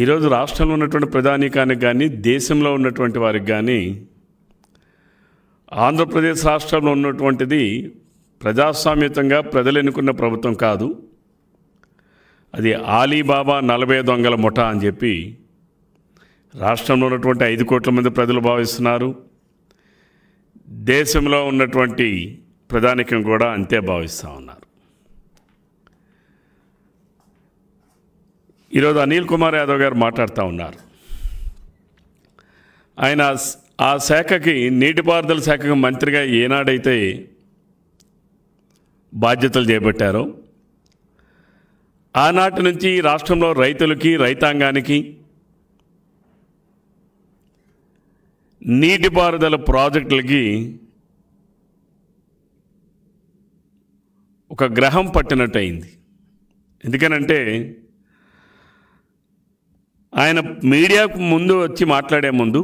ఈ రోజు రాష్ట్రంలో ఉన్నటువంటి ప్రధానికానికి గాని దేశంలో ఉన్నటువంటి వారికి గాని ఆంధ్రప్రదేశ్ రాష్ట్రంలో ఉన్నటువంటిది ప్రజాస్వామ్యంగా ప్రజలు ఎన్నుకున్న ప్రభుత్వం కాదు. అది ఆలీబాబా 40 దొంగల ముఠా అని చెప్పి రాష్ట్రంలో ఉన్నటువంటి 5 కోట్ల మంది ప్రజలు భావిస్తున్నారు. దేశంలో ఉన్నటువంటి ప్రధానికం కూడా అంతే భావిస్తా ఉన్నారు. ఈరోజు అనిల్ కుమార్ యాదవ్ గారు మాట్లాడుతూ ఉన్నారు. ఆయన ఆ శాఖకి నీటిపారుదల శాఖకు మంత్రిగా ఏనాడైతే బాధ్యతలు చేపట్టారో ఆనాటి నుంచి రాష్ట్రంలో రైతులకి రైతాంగానికి నీటిపారుదల ప్రాజెక్టులకి ఒక గ్రహం పట్టినట్టు అయింది. ఎందుకనంటే ఆయన మీడియాకు ముందు వచ్చి మాట్లాడే ముందు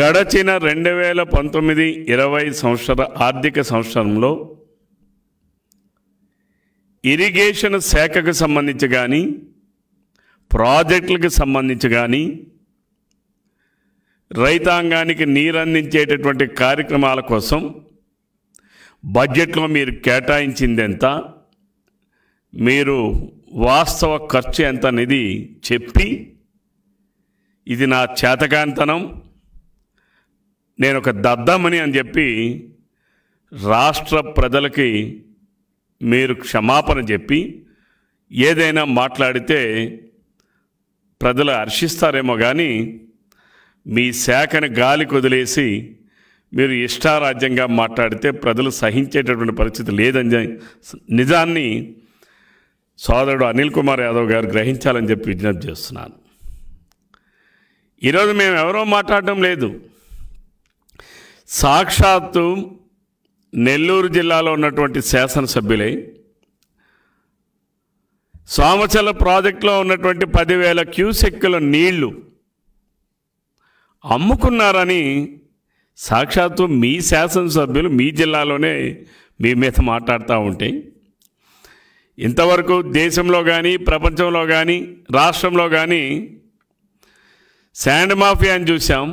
గడచిన 2019-20 సంవత్సర ఆర్థిక సంవత్సరంలో ఇరిగేషన్ శాఖకు సంబంధించి కానీ ప్రాజెక్టులకు సంబంధించి కానీ రైతాంగానికి నీరందించేటటువంటి కార్యక్రమాల కోసం బడ్జెట్లో మీరు కేటాయించింది ఎంత, మీరు వాస్తవ ఖర్చు ఎంత అనేది చెప్పి ఇది నా చేతకాంతనం, నేను ఒక దద్దమని అని చెప్పి రాష్ట్ర ప్రజలకి మీరు క్షమాపణ చెప్పి ఏదైనా మాట్లాడితే ప్రజలు హర్షిస్తారేమో కానీ మీ శాఖను గాలి కొదిలేసి మీరు ఇష్టారాజ్యంగా మాట్లాడితే ప్రజలు సహించేటటువంటి పరిస్థితి లేదని నిజాన్ని సోదరుడు అనిల్ కుమార్ యాదవ్ గారు గ్రహించాలని చెప్పి విజ్ఞప్తి చేస్తున్నాను. ఈరోజు మేము ఎవరో మాట్లాడడం లేదు. సాక్షాత్తు నెల్లూరు జిల్లాలో ఉన్నటువంటి శాసనసభ్యులే సోమచల ప్రాజెక్టులో ఉన్నటువంటి 10,000 క్యూసెక్కుల నీళ్లు అమ్ముకున్నారని సాక్షాత్తు మీ శాసనసభ్యులు మీ జిల్లాలోనే మీ మీద మాట్లాడుతూ ఉంటే ఇంతవరకు దేశంలో కానీ ప్రపంచంలో కానీ రాష్ట్రంలో కానీ శాండ్ మాఫియా అని చూసాం,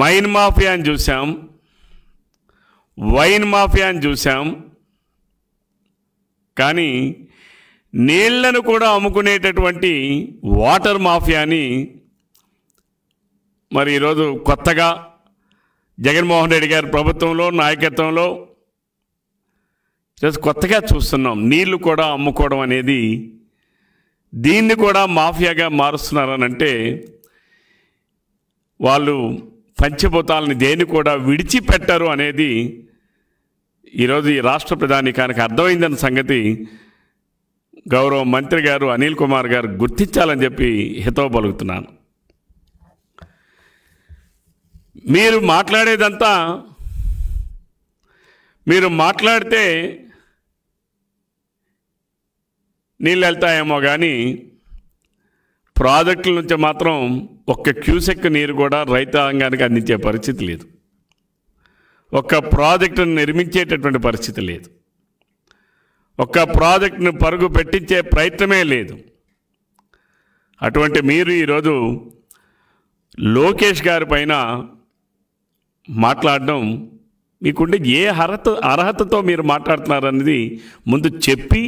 మైన్ మాఫియా అని చూసాం, వైన్ మాఫియా అని చూసాం, కానీ నీళ్లను కూడా అమ్ముకునేటటువంటి వాటర్ మాఫియాని మరి ఈరోజు కొత్తగా జగన్మోహన్ రెడ్డి గారి ప్రభుత్వంలో నాయకత్వంలో ఈరోజు కొత్తగా చూస్తున్నాం. నీళ్లు కూడా అమ్ముకోవడం అనేది దీన్ని కూడా మాఫియాగా మారుస్తున్నారనంటే వాళ్ళు పంచభూతాలని దేన్ని కూడా విడిచిపెట్టరు అనేది ఈరోజు ఈ రాష్ట్ర ప్రధానికానికి అర్థమైందన్న సంగతి గౌరవ మంత్రి గారు అనిల్ కుమార్ గారు గుర్తించాలని చెప్పి హితవు పలుకుతున్నాను. మీరు మాట్లాడేదంతా మీరు మాట్లాడితే నీళ్ళు వెళ్తాయేమో కానీ ప్రాజెక్టుల నుంచి మాత్రం ఒక్క క్యూసెక్ నీరు కూడా రైతాంగానికి అందించే పరిస్థితి లేదు. ఒక్క ప్రాజెక్టును నిర్మించేటటువంటి పరిస్థితి లేదు. ఒక్క ప్రాజెక్టును పరుగు పెట్టించే ప్రయత్నమే లేదు. అటువంటి మీరు ఈరోజు లోకేష్ గారి పైన మాట్లాడడం మీకుండే ఏ అర్హతతో మీరు మాట్లాడుతున్నారనేది ముందు చెప్పి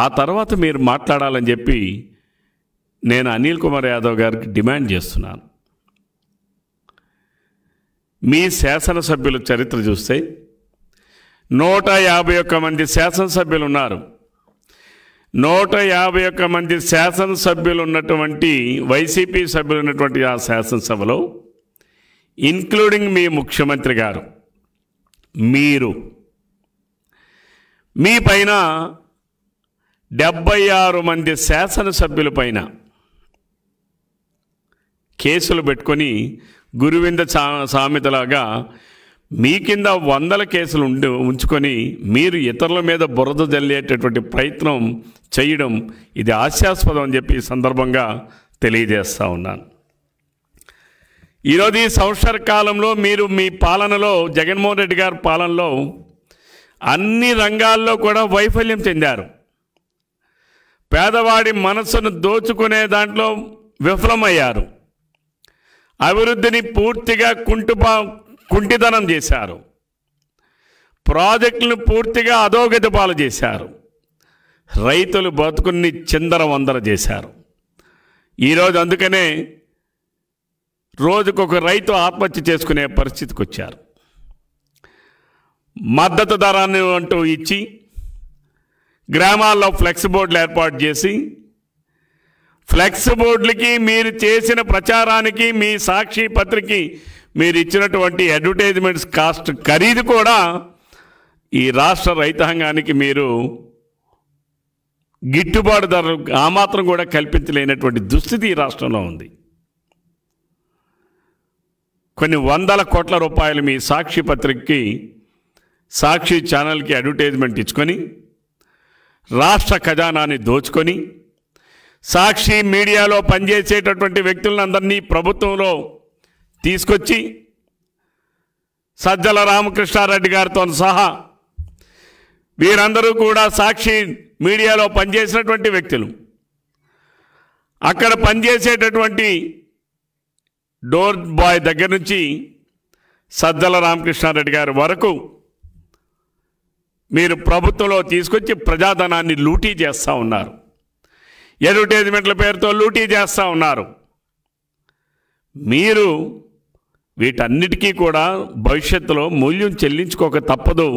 ఆ తర్వాత మీరు మాట్లాడాలని చెప్పి నేను అనిల్ కుమార్ యాదవ్ గారికి డిమాండ్ చేస్తున్నాను. మీ శాసనసభ్యుల చరిత్ర చూస్తే 151 మంది శాసనసభ్యులు ఉన్నారు. 151 మంది శాసనసభ్యులు ఉన్నటువంటి వైసీపీ సభ్యులు ఉన్నటువంటి ఆ శాసనసభలో ఇన్క్లూడింగ్ మీ ముఖ్యమంత్రి గారు మీ పైన 76 మంది శాసనసభ్యుల పైన కేసులు పెట్టుకొని గురువింద సామెతలాగా మీ కింద వందల కేసులు ఉంచుకొని మీరు ఇతరుల మీద బురద జల్లేటటువంటి ప్రయత్నం చేయడం ఇది హాస్యాస్పదం అని చెప్పి ఈ సందర్భంగా తెలియజేస్తూ ఉన్నాను. ఈరోజు ఈ సంవత్సర కాలంలో మీరు మీ పాలనలో జగన్మోహన్ రెడ్డి గారి పాలనలో అన్ని రంగాల్లో కూడా వైఫల్యం చెందారు. పేదవాడి మనసును దోచుకునే దాంట్లో విఫలమయ్యారు. అవిరుద్ధిని పూర్తిగా కుంటితనం చేశారు. ప్రాజెక్టులను పూర్తిగా అధోగతి పాలు చేశారు. రైతులు బతుకుని చిందరవందర చేశారు. ఈ రోజు అందుకనే రోజుకొక రైతు ఆత్మహత్య చేసుకునే పరిస్థితికి వచ్చారు. మద్దతు ధరను అంటూ ఇచ్చి గ్రామాల్లో ఫ్లెక్స్ బోర్డులు ఏర్పాటు చేసి ఫ్లెక్స్ బోర్డులకి మీరు చేసిన ప్రచారానికి మీ సాక్షి పత్రికకి మీరు ఇచ్చినటువంటి అడ్వర్టైజ్మెంట్స్ కాస్ట్ ఖరీదు కూడా ఈ రాష్ట్ర రైతాంగానికి మీరు గిట్టుబాటు ధరలు ఆ మాత్రం కూడా కల్పించలేనటువంటి దుస్థితి ఈ రాష్ట్రంలో ఉంది. కొన్ని వందల కోట్ల రూపాయలు మీ సాక్షి పత్రికకి సాక్షి ఛానల్కి అడ్వర్టైజ్మెంట్ ఇచ్చుకొని రాష్ట్ర ఖజానాన్ని దోచుకొని సాక్షి మీడియాలో పనిచేసేటటువంటి వ్యక్తులందరినీ ప్రభుత్వంలో తీసుకొచ్చి సజ్జల రామకృష్ణారెడ్డి గారితో సహా వీరందరూ కూడా సాక్షి మీడియాలో పనిచేసినటువంటి వ్యక్తులు, అక్కడ పనిచేసేటటువంటి డోర్ బాయ్ దగ్గర నుంచి సజ్జల రామకృష్ణారెడ్డి గారి వరకు మీరు ప్రభుత్వంలో తీసుకొచ్చి ప్రజాధనాన్ని లూటీ చేస్తూ ఉన్నారు. అడ్వర్టైజ్మెంట్ల పేరుతో లూటీ చేస్తూ ఉన్నారు. మీరు వీటన్నిటికీ కూడా భవిష్యత్తులో మూల్యం చెల్లించుకోక తప్పదు.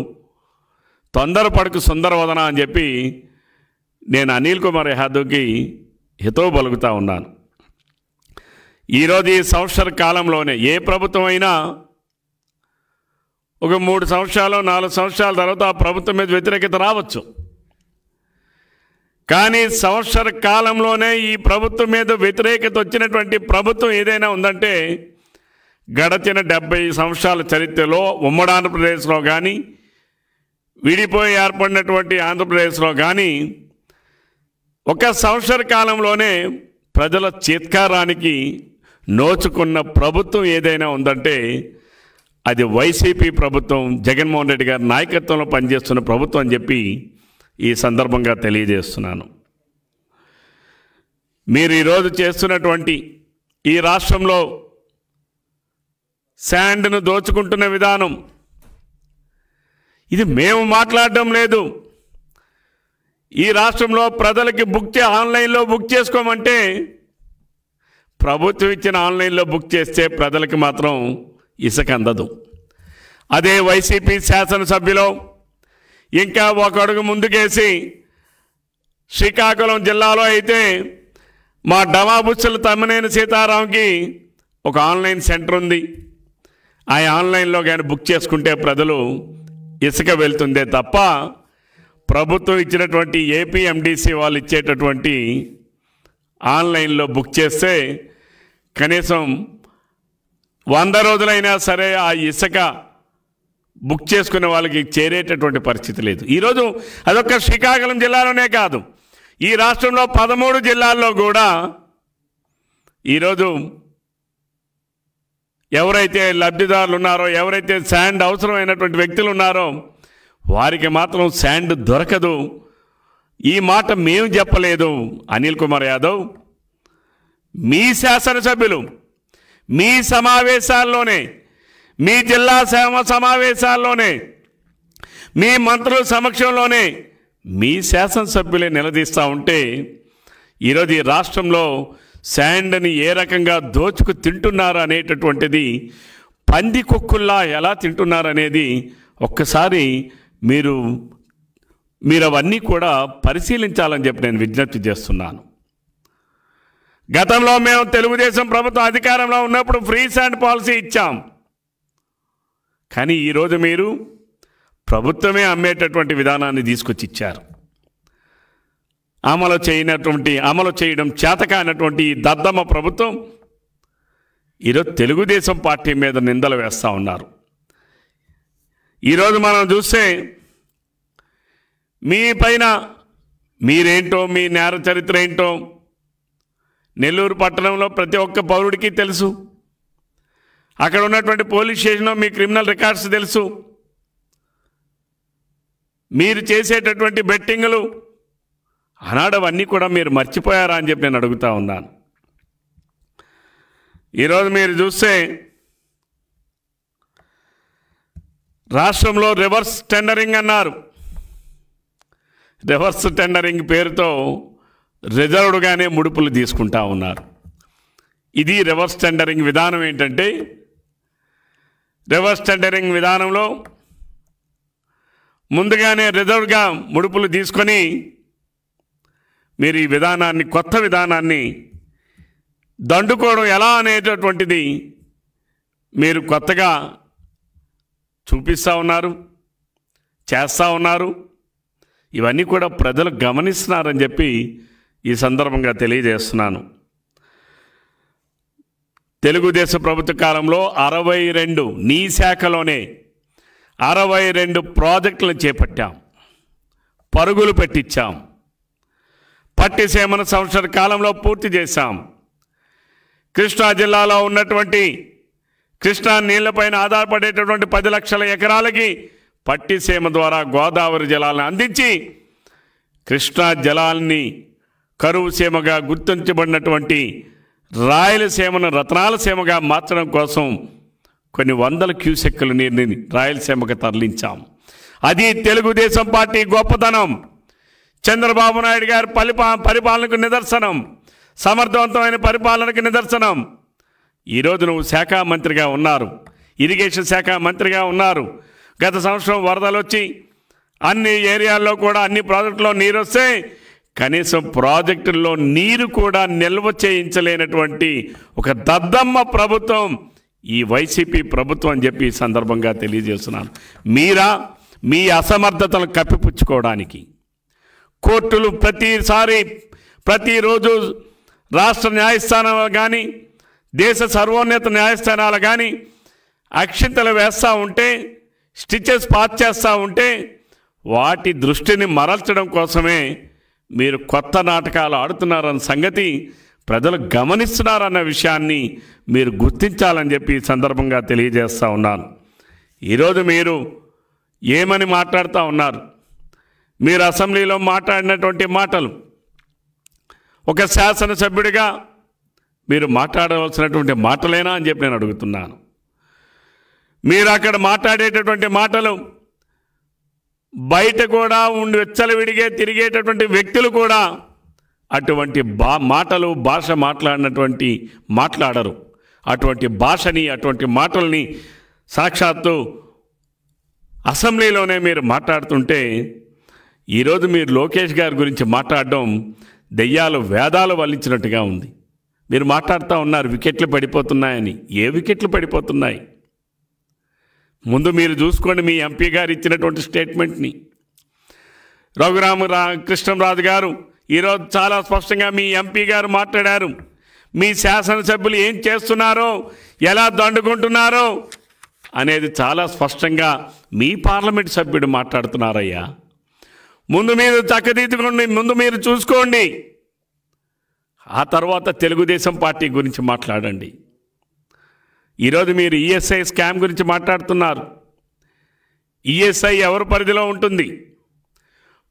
తొందరపడకు సుందరవదన అని చెప్పి నేను అనిల్ కుమార్ యాదవ్కి హితవు పలుకుతూ ఉన్నాను. ఈరోజు ఈ సంవత్సర కాలంలోనే ఏ ప్రభుత్వం అయినా ఒక 3 సంవత్సరాలు 4 సంవత్సరాల తర్వాత ఆ ప్రభుత్వం మీద వ్యతిరేకత రావచ్చు. కానీ సంవత్సర కాలంలోనే ఈ ప్రభుత్వం మీద వ్యతిరేకత వచ్చినటువంటి ప్రభుత్వం ఏదైనా ఉందంటే గడచిన 70 సంవత్సరాల చరిత్రలో ఉమ్మడి ఆంధ్రప్రదేశ్లో కానీ విడిపోయి ఏర్పడినటువంటి ఆంధ్రప్రదేశ్లో కానీ ఒక సంవత్సర కాలంలోనే ప్రజల చిత్కారానికి నోచుకున్న ప్రభుత్వం ఏదైనా ఉందంటే అది వైసీపీ ప్రభుత్వం, జగన్మోహన్ రెడ్డి గారి నాయకత్వంలో పనిచేస్తున్న ప్రభుత్వం అని చెప్పి ఈ సందర్భంగా తెలియజేస్తున్నాను. మీరు ఈరోజు చేస్తున్నటువంటి ఈ రాష్ట్రంలో శాండ్ను దోచుకుంటున్న విధానం ఇది మేము మాట్లాడడం లేదు. ఈ రాష్ట్రంలో ప్రజలకి ఆన్లైన్లో బుక్ చేసుకోమంటే ప్రభుత్వం ఇచ్చిన ఆన్లైన్లో బుక్ చేస్తే ప్రజలకి మాత్రం ఇసుక అందదు. అదే వైసీపీ శాసనసభ్యులు ఇంకా ఒక అడుగు ముందుకేసి శ్రీకాకుళం జిల్లాలో అయితే మా డమాబుచ్చల తమ్మినేని సీతారాంకి ఒక ఆన్లైన్ సెంటర్ ఉంది. ఆ ఆన్లైన్లో కానీ బుక్ చేసుకుంటే ప్రజలు ఇసుక వెళ్తుందే తప్ప ప్రభుత్వం ఇచ్చినటువంటి ఏపీఎండిసి వాళ్ళు ఇచ్చేటటువంటి ఆన్లైన్లో బుక్ చేస్తే కనీసం 100 రోజులైనా సరే ఆ ఇసుక బుక్ చేసుకునే వాళ్ళకి చేరేటటువంటి పరిస్థితి లేదు. ఈరోజు అదొక్క శ్రీకాకుళం జిల్లాలోనే కాదు, ఈ రాష్ట్రంలో 13 జిల్లాల్లో కూడా ఈరోజు ఎవరైతే లబ్ధిదారులు ఉన్నారో, ఎవరైతే శాండ్ అవసరమైనటువంటి వ్యక్తులు ఉన్నారో వారికి మాత్రం శాండ్ దొరకదు. ఈ మాట మేము చెప్పలేదు. అనిల్ కుమార్ యాదవ్, మీ శాసనసభ్యులు మీ సమావేశాల్లోనే, మీ జిల్లా సమావేశాల్లోనే, మీ మంత్రుల సమక్షంలోనే మీ శాసనసభ్యులే నిలదీస్తూ ఉంటే ఈరోజు ఈ రాష్ట్రంలో శాండ్ని ఏ రకంగా దోచుకు తింటున్నారు అనేటటువంటిది, పంది కుక్కుల్లా ఎలా తింటున్నారు అనేది ఒక్కసారి మీరు అవన్నీ కూడా పరిశీలించాలని చెప్పి నేను విజ్ఞప్తి చేస్తున్నాను. గతంలో మేము తెలుగుదేశం ప్రభుత్వం అధికారంలో ఉన్నప్పుడు ఫ్రీ శాండ్ పాలసీ ఇచ్చాం. కానీ ఈరోజు మీరు ప్రభుత్వమే అమ్మేటటువంటి విధానాన్ని తీసుకొచ్చి ఇచ్చారు. అమలు చేయడం చేతకానటువంటి ఈ దద్దమ్మ ప్రభుత్వం ఈరోజు తెలుగుదేశం పార్టీ మీద నిందలు వేస్తూ ఉన్నారు. ఈరోజు మనం చూస్తే మీ పైన మీరేంటో, మీ నేర చరిత్ర ఏంటో నెల్లూరు పట్టణంలో ప్రతి ఒక్క పౌరుడికి తెలుసు. అక్కడ ఉన్నటువంటి పోలీస్ స్టేషన్లో మీ క్రిమినల్ రికార్డ్స్ తెలుసు. మీరు చేసేటటువంటి బెట్టింగులు, ఆనాడవన్నీ కూడా మీరు మర్చిపోయారా అని చెప్పి నేను అడుగుతా ఉన్నాను. ఈరోజు మీరు చూస్తే రాష్ట్రంలో రివర్స్ టెండరింగ్ అన్నారు. రివర్స్ టెండరింగ్ పేరుతో రిజర్వ్డ్గానే ముడుపులు తీసుకుంటా ఉన్నారు. ఇది రివర్స్ టెండరింగ్ విధానం. ఏంటంటే రివర్స్ టెండరింగ్ విధానంలో ముందుగానే రిజర్వ్డ్గా ముడుపులు తీసుకొని మీరు ఈ విధానాన్ని, కొత్త విధానాన్ని దండుకోవడం ఎలా అనేటటువంటిది మీరు కొత్తగా చూపిస్తూ ఉన్నారు, చేస్తూ ఉన్నారు. ఇవన్నీ కూడా ప్రజలు గమనిస్తున్నారని చెప్పి ఈ సందర్భంగా తెలియజేస్తున్నాను. తెలుగుదేశం ప్రభుత్వ కాలంలో 62 నీ శాఖలోనే 62 ప్రాజెక్టులు చేపట్టాం, పరుగులు పెట్టించాం. పట్టిసీమను సంవత్సర కాలంలో పూర్తి చేశాం. కృష్ణా జిల్లాలో ఉన్నటువంటి కృష్ణా నీళ్లపైన ఆధారపడేటటువంటి 10 లక్షల ఎకరాలకి పట్టిసీమ ద్వారా గోదావరి జలాలను అందించి కృష్ణా జలాల్ని కరువు సీమగా గుర్తించబడినటువంటి రాయలసీమను రత్నాలసీమగా మార్చడం కోసం కొన్ని వందల క్యూసెక్కుల నీరుని రాయలసీమకు తరలించాం. అది తెలుగుదేశం పార్టీ గొప్పతనం, చంద్రబాబు నాయుడు గారి పరిపాలనకు నిదర్శనం, సమర్థవంతమైన పరిపాలనకు నిదర్శనం. ఈరోజు నువ్వు శాఖ మంత్రిగా ఉన్నారు, ఇరిగేషన్ శాఖ మంత్రిగా ఉన్నారు. గత సంవత్సరం వరదలు వచ్చి అన్ని ఏరియాల్లో కూడా అన్ని ప్రాజెక్టుల్లో నీరు వస్తే కనీసం ప్రాజెక్టుల్లో నీరు కూడా నిల్వ చేయించలేనటువంటి ఒక దద్దమ్మ ప్రభుత్వం ఈ వైసీపీ ప్రభుత్వం అని చెప్పి ఈ సందర్భంగా తెలియజేస్తున్నాను. మీరా మీ అసమర్థతను కప్పిపుచ్చుకోవడానికి కోర్టులు ప్రతిరోజు రాష్ట్ర న్యాయస్థానాలు కానీ దేశ సర్వోన్నత న్యాయస్థానాలు కానీ అక్షింతలు వేస్తూ ఉంటే, స్టిచెస్ పాస్ చేస్తూ ఉంటే వాటి దృష్టిని మరల్చడం కోసమే మీరు కొత్త నాటకాలు ఆడుతున్నారన్న సంగతి ప్రజలు గమనిస్తున్నారన్న విషయాన్ని మీరు గుర్తించాలని చెప్పి ఈ సందర్భంగా తెలియజేస్తూ ఉన్నాను. ఈరోజు మీరు ఏమని మాట్లాడుతూ ఉన్నారు? మీరు అసెంబ్లీలో మాట్లాడినటువంటి మాటలు, ఒక శాసనసభ్యుడిగా మీరు మాట్లాడవలసినటువంటి మాటలేనా అని చెప్పి నేను అడుగుతున్నాను. మీరు అక్కడ మాట్లాడేటటువంటి మాటలు బయట కూడా ఉండి వెచ్చలవిడిగే తిరిగేటటువంటి వ్యక్తులు కూడా అటువంటి మాటలు భాష మాట్లాడరు. అటువంటి భాషని, అటువంటి మాటల్ని సాక్షాత్తు అసెంబ్లీలోనే మీరు మాట్లాడుతుంటే ఈరోజు మీరు లోకేష్ గారి గురించి మాట్లాడడం దెయ్యాలు వేదాలు వల్లించినట్టుగా ఉంది. మీరు మాట్లాడుతూ ఉన్నారు వికెట్లు పడిపోతున్నాయని. ఏ వికెట్లు పడిపోతున్నాయి? ముందు మీరు చూసుకోండి మీ ఎంపీ గారు ఇచ్చినటువంటి స్టేట్మెంట్ని. రఘురామ కృష్ణంరాజు గారు ఈరోజు చాలా స్పష్టంగా మీ ఎంపీ గారు మాట్లాడారు. మీ శాసనసభ్యులు ఏం చేస్తున్నారో, ఎలా దండుకుంటున్నారో అనేది చాలా స్పష్టంగా మీ పార్లమెంట్ సభ్యుడు మాట్లాడుతున్నారయ్యా. ముందు మీరు చక్కదిద్దుకోండి, ముందు మీరు చూసుకోండి, ఆ తర్వాత తెలుగుదేశం పార్టీ గురించి మాట్లాడండి. ఈరోజు మీరు ఈఎస్ఐ స్కామ్ గురించి మాట్లాడుతున్నారు. ఈఎస్ఐ ఎవరి పరిధిలో ఉంటుంది?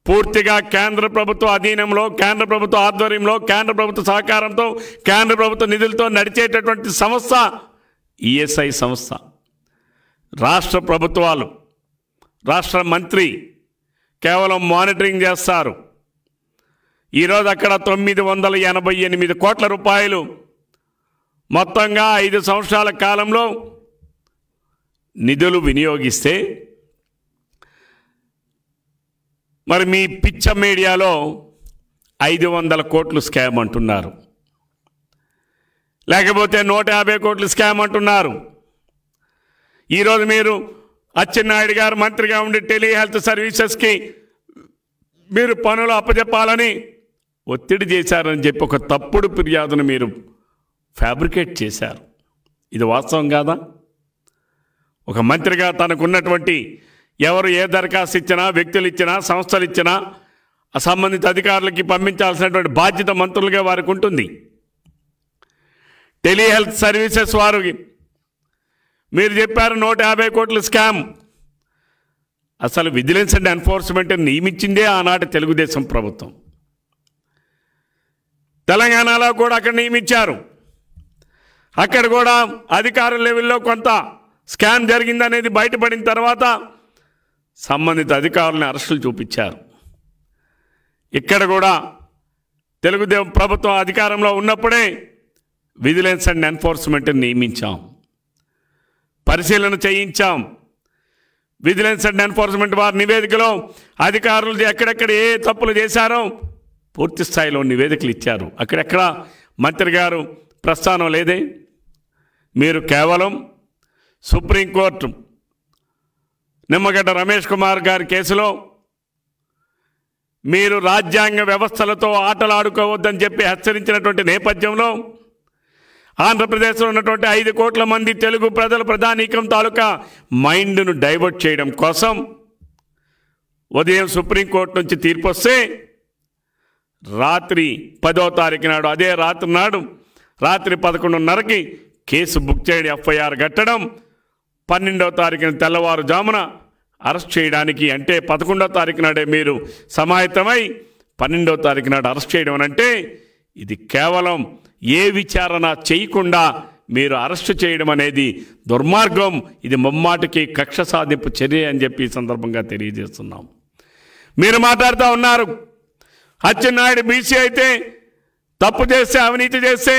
పూర్తిగా కేంద్ర ప్రభుత్వ అధీనంలో, కేంద్ర ప్రభుత్వ ఆధ్వర్యంలో, కేంద్ర ప్రభుత్వ సహకారంతో, కేంద్ర ప్రభుత్వ నిధులతో నడిచేటటువంటి సంస్థ ఈఎస్ఐ సంస్థ. రాష్ట్ర ప్రభుత్వాలు, రాష్ట్ర మంత్రి కేవలం మానిటరింగ్ చేస్తారు. ఈరోజు అక్కడ 988 కోట్ల రూపాయలు మొత్తంగా 5 సంవత్సరాల కాలంలో నిధులు వినియోగిస్తే, మరి మీ పిచ్చ మీడియాలో 500 కోట్లు స్కామ్ అంటున్నారు, లేకపోతే 150 కోట్లు స్కామ్ అంటున్నారు. ఈరోజు మీరు అచ్చెన్నాయుడు గారు మంత్రిగా ఉండి టెలిహెల్త్ సర్వీసెస్కి మీరు పనులు అప్పచెప్పాలని ఒత్తిడి చేశారని చెప్పి ఒక తప్పుడు ఫిర్యాదును మీరు ఫ్యాబ్రికేట్ చేశారు. ఇది వాస్తవం కాదా? ఒక మంత్రిగా తనకున్నటువంటి ఎవరు ఏ దరఖాస్తు ఇచ్చినా, వ్యక్తులు ఇచ్చినా, సంస్థలు ఇచ్చినా సంబంధిత అధికారులకి పంపించాల్సినటువంటి బాధ్యత మంత్రులుగా వారికి ఉంటుంది. టెలిహెల్త్ సర్వీసెస్ వారికి మీరు చెప్పారు 150 కోట్లు స్కామ్. అసలు విజిలెన్స్ అండ్ ఎన్ఫోర్స్మెంట్ నియమించిందే ఆనాటి తెలుగుదేశం ప్రభుత్వం. తెలంగాణలో కూడా అక్కడ నియమించారు. అక్కడ కూడా అధికార లెవెల్లో కొంత స్కామ్ జరిగిందనేది బయటపడిన తర్వాత సంబంధిత అధికారులను అరెస్టులు చూపించారు. ఇక్కడ కూడా తెలుగుదేశం ప్రభుత్వం అధికారంలో ఉన్నప్పుడే విజిలెన్స్ అండ్ ఎన్ఫోర్స్మెంట్ని నియమించాం, పరిశీలన చేయించాం. విజిలెన్స్ అండ్ ఎన్ఫోర్స్మెంట్ వారి నివేదికలో అధికారులు ఎక్కడెక్కడ ఏ తప్పులు చేశారో పూర్తి స్థాయిలో నివేదికలు ఇచ్చారు. అక్కడెక్కడ మంత్రి గారు ప్రస్థానం లేదే, మీరు కేవలం సుప్రీంకోర్టు నిమ్మగడ్డ రమేష్ కుమార్ గారి కేసులో మీరు రాజ్యాంగ వ్యవస్థలతో ఆటలాడుకోవద్దని చెప్పి హెచ్చరించినటువంటి నేపథ్యంలో ఆంధ్రప్రదేశ్లో ఉన్నటువంటి 5 కోట్ల మంది తెలుగు ప్రజల ప్రధానికం తాలూకా మైండ్ను డైవర్ట్ చేయడం కోసం ఉదయం సుప్రీంకోర్టు నుంచి తీర్పు వస్తే రాత్రి 10వ తారీఖు నాడు, అదే రాత్రి నాడు రాత్రి 11:30కి కేసు బుక్ చేయడం, ఎఫ్ఐఆర్ కట్టడం, 12వ తారీఖున తెల్లవారుజామున అరెస్ట్ చేయడానికి, అంటే 11వ తారీఖు నాడే మీరు సమాయత్తమై 12వ తారీఖు నాడు అరెస్ట్ చేయడం అని అంటే ఇది కేవలం ఏ విచారణ చేయకుండా మీరు అరెస్టు చేయడం అనేది దుర్మార్గం. ఇది ముమ్మాటికి కక్ష సాధింపు చర్య అని చెప్పి ఈ సందర్భంగా తెలియజేస్తున్నాం. మీరు మాట్లాడుతూ ఉన్నారు అచ్చెన్నాయుడు బీసీ అయితే తప్పు చేస్తే అవినీతి చేస్తే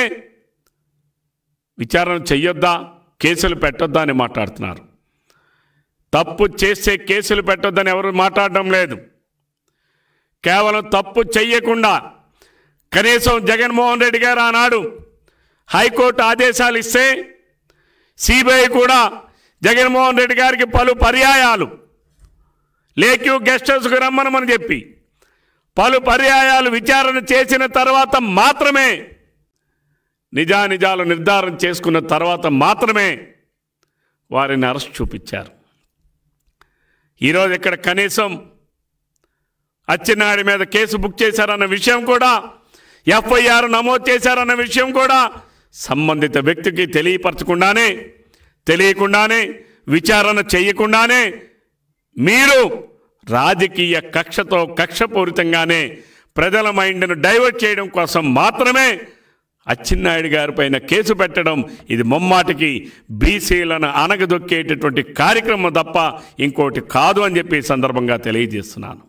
విచారణ చెయ్యొద్దా, కేసులు పెట్టొద్దా అని మాట్లాడుతున్నారు. తప్పు చేస్తే కేసులు పెట్టొద్దని ఎవరు మాట్లాడడం లేదు. కేవలం తప్పు చెయ్యకుండా కనీసం జగన్మోహన్ రెడ్డి గారు ఆనాడు హైకోర్టు ఆదేశాలు ఇస్తే సిబిఐ కూడా జగన్మోహన్ రెడ్డి గారికి పలు పర్యాయాలు లేక్యూ గెస్ట్ హౌస్కు రమ్మనమని చెప్పి పలు పర్యాయాలు విచారణ చేసిన తర్వాత మాత్రమే, నిజానిజాలు నిర్ధారణ చేసుకున్న తర్వాత మాత్రమే వారిని అరెస్ట్ చూపించారు. ఈరోజు ఇక్కడ కనీసం అచ్చెన్నాయుడి మీద కేసు బుక్ చేశారన్న విషయం కూడా, ఎఫ్ఐఆర్ నమోదు చేశారన్న విషయం కూడా సంబంధిత వ్యక్తికి తెలియకుండానే విచారణ చేయకుండానే మీరు రాజకీయ కక్షతో కక్షపూరితంగానే ప్రజల మైండ్ను డైవర్ట్ చేయడం కోసం మాత్రమే అచ్చెన్నాయుడు గారిపైన కేసు పెట్టడం ఇది ముమ్మాటికి బీసీలను అనగదొక్కేటటువంటి కార్యక్రమం తప్ప ఇంకోటి కాదు అని చెప్పి ఈ సందర్భంగా తెలియజేస్తున్నాను.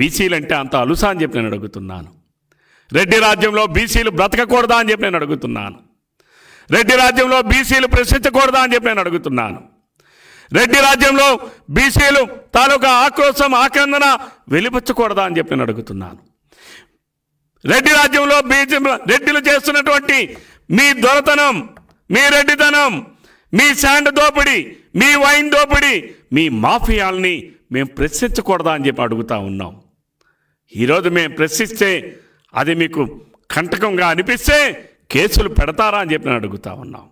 బీసీలు అంటే అంత అలుసా అని చెప్పి నేను అడుగుతున్నాను. రెడ్డి రాజ్యంలో బీసీలు బ్రతకకూడదా అని చెప్పి నేను అడుగుతున్నాను. రెడ్డి రాజ్యంలో బీసీలు ప్రశ్నించకూడదా అని చెప్పి నేను అడుగుతున్నాను. రెడ్డి రాజ్యంలో బీసీలు తాలూకా ఆక్రోశం ఆక్రందన వెలిపచ్చకూడదా అని చెప్పి నేను అడుగుతున్నాను. రెడ్డి రాజ్యంలో రెడ్డిలు చేస్తున్నటువంటి మీ దొరతనం, మీ రెడ్డితనం, మీ శాండ్ దోపిడీ, మీ వైన్ దోపిడీ, మీ మాఫియాల్ని మేము ప్రశ్నించకూడదా అని చెప్పి అడుగుతూ ఉన్నాం. ఈరోజు మేము ప్రశ్నిస్తే అది మీకు కంటకంగా అనిపిస్తే కేసులు పెడతారా అని చెప్పి అడుగుతూ ఉన్నాం.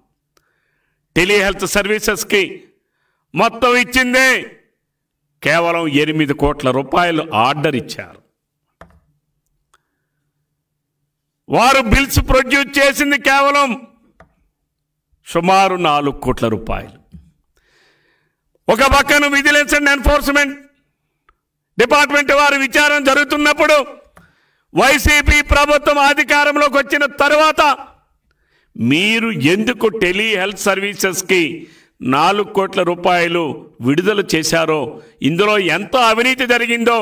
టెలిహెల్త్ సర్వీసెస్కి మొత్తం ఇచ్చిందే కేవలం 8 కోట్ల రూపాయలు ఆర్డర్ ఇచ్చారు. వారు బిల్స్ ప్రొడ్యూస్ చేసింది కేవలం సుమారు 4 కోట్ల రూపాయలు. ఒక పక్కన విజిలెన్స్ అండ్ ఎన్ఫోర్స్మెంట్ డిపార్ట్మెంట్ వారి విచారణ జరుగుతున్నప్పుడు వైసీపీ ప్రభుత్వం అధికారంలోకి వచ్చిన తర్వాత మీరు ఎందుకు టెలిహెల్త్ సర్వీసెస్కి 4 కోట్ల రూపాయలు విడుదల చేశారో, ఇందులో ఎంత అవినీతి జరిగిందో,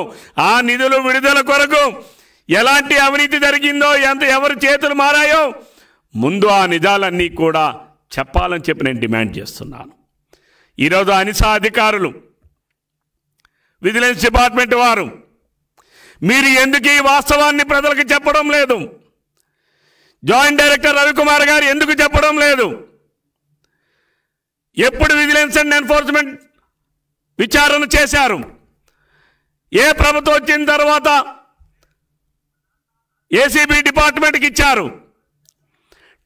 ఆ నిధులు విడుదల కొరకు ఎలాంటి అవినీతి జరిగిందో, ఎవరి చేతులు మారాయో ముందు ఆ నిజాలన్నీ కూడా చెప్పాలని చెప్పి నేను డిమాండ్ చేస్తున్నాను. ఈరోజు అనిసా అధికారులు, విజిలెన్స్ డిపార్ట్మెంట్ వారు మీరు ఎందుకు ఈ వాస్తవాన్ని ప్రజలకు చెప్పడం లేదు? జాయింట్ డైరెక్టర్ రవికుమార్ గారు ఎందుకు చెప్పడం లేదు? ఎప్పుడు విజిలెన్స్ అండ్ ఎన్ఫోర్స్మెంట్ విచారణ చేశారు? ఏ ప్రభుత్వం వచ్చిన తర్వాత ఏసీబీ డిపార్ట్మెంట్కి ఇచ్చారు?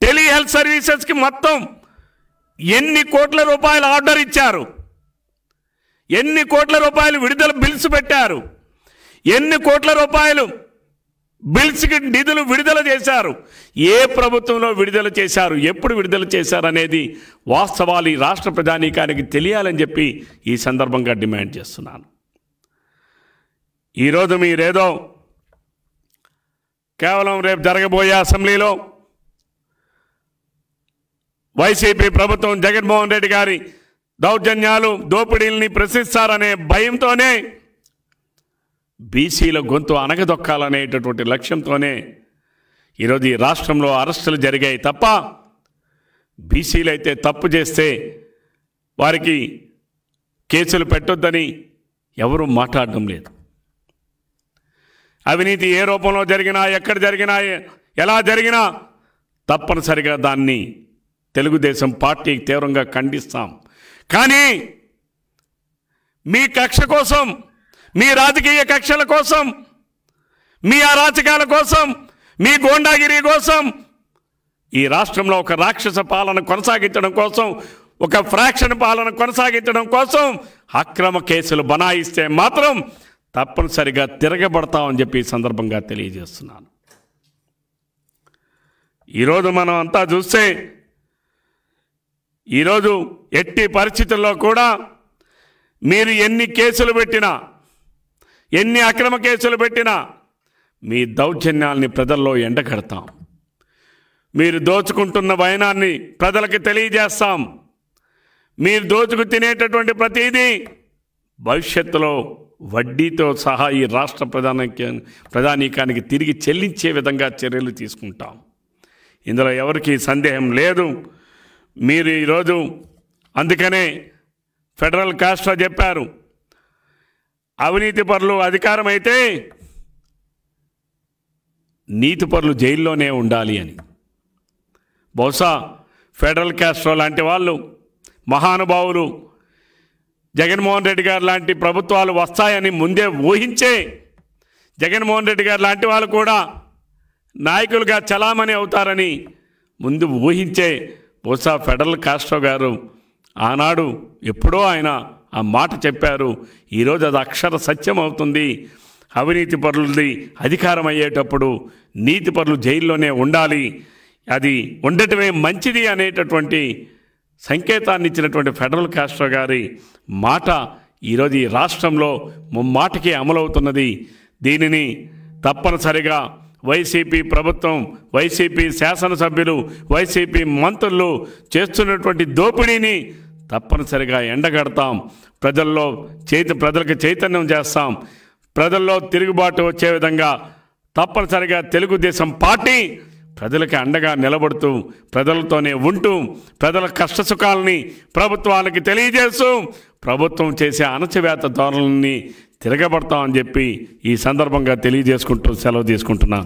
టెలిహెల్త్ సర్వీసెస్కి మొత్తం ఎన్ని కోట్ల రూపాయలు ఆర్డర్ ఇచ్చారు? ఎన్ని కోట్ల రూపాయలు విడుదల బిల్స్ పెట్టారు? ఎన్ని కోట్ల రూపాయలు బిల్స్కి నిధులు విడుదల చేశారు? ఏ ప్రభుత్వంలో విడుదల చేశారు? ఎప్పుడు విడుదల చేశారు అనేది వాస్తవాలు ఈ రాష్ట్ర ప్రజానీకానికి తెలియాలని చెప్పి ఈ సందర్భంగా డిమాండ్ చేస్తున్నాను. ఈరోజు మీరేదో కేవలం రేపు జరగబోయే అసెంబ్లీలో వైసీపీ ప్రభుత్వం జగన్ మోహన్ రెడ్డి గారి దౌర్జన్యాలు దోపిడీల్ని ప్రశ్నిస్తారనే భయంతోనే బీసీల గొంతు అనగదొక్కాలనేటటువంటి లక్ష్యంతోనే ఈరోజు ఈ రాష్ట్రంలో అరెస్టులు జరిగాయి తప్ప బీసీలైతే తప్పు చేస్తే వారికి కేసులు పెట్టొద్దని ఎవరూ మాట్లాడడం లేదు. అవినీతి ఏ రూపంలో జరిగినా ఎక్కడ జరిగినా ఎలా జరిగినా తప్పనిసరిగా దాన్ని తెలుగుదేశం పార్టీ తీవ్రంగా ఖండిస్తాం. కానీ మీ కక్ష కోసం, మీ రాజకీయ కక్షల కోసం, మీ అరాచకాల కోసం, మీ గోండాగిరి కోసం ఈ రాష్ట్రంలో ఒక రాక్షస పాలన కొనసాగించడం కోసం, ఒక ఫ్రాక్షన్ పాలన కొనసాగించడం కోసం అక్రమ కేసులు బనాయిస్తే మాత్రం తప్పనిసరిగా తిరగబడతామని చెప్పి ఈ సందర్భంగా తెలియజేస్తున్నాను. ఈరోజు మనం అంతా చూస్తే ఈరోజు ఎట్టి పరిస్థితుల్లో కూడా మీరు ఎన్ని కేసులు పెట్టినా, ఎన్ని అక్రమ కేసులు పెట్టినా మీ దౌర్జన్యాల్ని ప్రజల్లో ఎండగడతాం. మీరు దోచుకుంటున్న వైనాన్ని ప్రజలకు తెలియజేస్తాం. మీరు దోచుకు తినేటటువంటి ప్రతిదీ భవిష్యత్తులో వడ్డీతో సహా ఈ రాష్ట్ర ప్రధానికానికి తిరిగి చెల్లించే విధంగా చర్యలు తీసుకుంటాం. ఇందులో ఎవరికీ సందేహం లేదు. మీరు ఈరోజు అందుకనే ఫెడరల్ కాస్ట్లో చెప్పారు, అవినీతి పరులు అధికారమైతే నీతి పరులు జైల్లోనే ఉండాలి అని. బహుశా ఫెడరల్ కాస్ట్లో లాంటి వాళ్ళు, మహానుభావులు, జగన్మోహన్ రెడ్డి గారు లాంటి ప్రభుత్వాలు వస్తాయని ముందే ఊహించే జగన్మోహన్ రెడ్డి గారు లాంటి వాళ్ళు కూడా నాయకులుగా చలామణి అవుతారని ముందు ఊహించే బహుశా ఫెడరల్ కాస్ట్రో గారు ఆనాడు ఎప్పుడో ఆయన ఆ మాట చెప్పారు. ఈరోజు అది అక్షర సత్యం అవుతుంది. అవినీతి పరులది అధికారం అయ్యేటప్పుడు నీతి పరులు జైల్లోనే ఉండాలి, అది ఉండటమే మంచిది అనేటటువంటి సంకేతాన్ని ఇచ్చినటువంటి ఫెడరల్ కాస్ట్రో గారి మాట ఈరోజు ఈ రాష్ట్రంలో ముమ్మాటికి అమలవుతున్నది. దీనిని తప్పనిసరిగా వైసీపీ ప్రభుత్వం, వైసీపీ శాసనసభ్యులు, వైసీపీ మంత్రులు చేస్తున్నటువంటి దోపిడీని తప్పనిసరిగా ఎండగడతాం. ప్రజల్లో ప్రజలకు చైతన్యం చేస్తాం. ప్రజల్లో తిరుగుబాటు వచ్చే విధంగా తప్పనిసరిగా తెలుగుదేశం పార్టీ ప్రజలకి అండగా నిలబడుతూ, ప్రజలతోనే ఉంటూ, ప్రజల కష్టసుఖాలని ప్రభుత్వానికి తెలియజేస్తూ, ప్రభుత్వం చేసే అణచివేత ధోరణిని తిరగబడతామని చెప్పి ఈ సందర్భంగా తెలియజేసుకుంటూ సెలవు తీసుకుంటున్నా.